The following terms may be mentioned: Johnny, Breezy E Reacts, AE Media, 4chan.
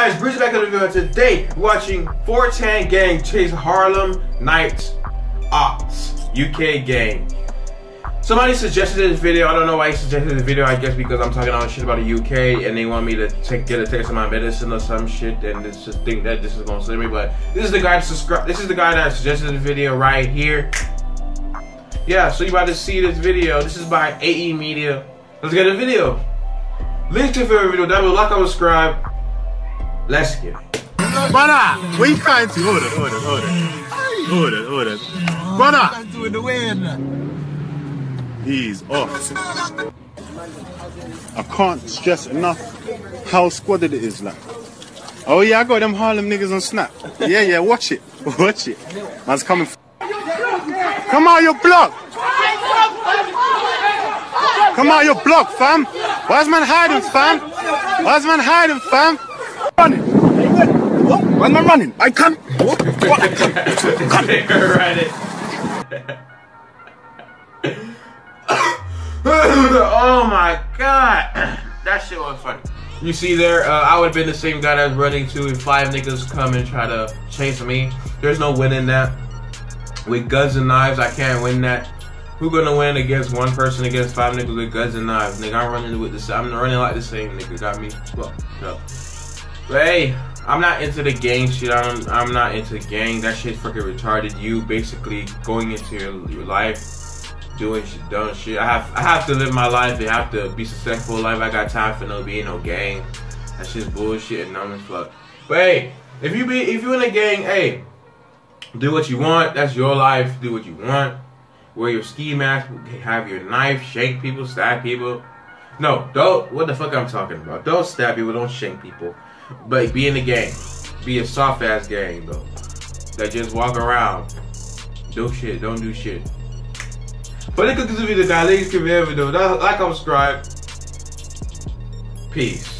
guys, Breezy back on the video. Today, watching 4chan gang chase Harlem Knights Ops, UK gang. Somebody suggested this video. I don't know why he suggested this video. I guess because I'm talking all shit about the UK and they want me to get a taste of my medicine or some shit, and it's just think that this is gonna save me. But this is the guy that suggested the video right here. Yeah, so you about to see this video. This is by AE Media. Let's get a video. Link to your favorite video down below. Like and subscribe. Let's get it. Brother, we can't see. Hold it. Brother, do the win. He's off. I can't stress enough how squadded it is, like. Oh yeah, I got them Harlem niggas on Snap. Yeah, watch it. Man's coming. Come out your block. Come out your block, fam. Why's man hiding, fam? Why's man hiding, fam? Running. What? Why's man running? I can't. What? I can't. Oh my god, that shit was funny. You see there, I would have been the same guy that's running to if five niggas come and try to chase me. There's no winning that. With guns and knives, I can't win that. Who gonna win against one person against five niggas with guns and knives? Nigga, I'm running like the same nigga. Got me fucked up. But hey, I'm not into the gang shit. I'm not into gang. That shit fucking retarded. You basically going into your life. Doing shit, dumb shit. I have to live my life. I have to be successful in life. I got time for no gang. That shit's bullshit and dumb as fuck. But hey, if you in a gang, hey, do what you want. That's your life. Do what you want. Wear your ski mask. Have your knife. Shank people. Stab people. No, don't. What the fuck I'm talking about? Don't stab people. Don't shank people. But be in the gang. Be a soft ass gang though. That just walk around. Do shit. Don't do shit. But it could be the guy, ladies, can be every though. Like, subscribe. Peace.